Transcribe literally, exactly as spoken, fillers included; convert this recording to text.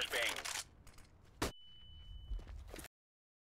flashbang.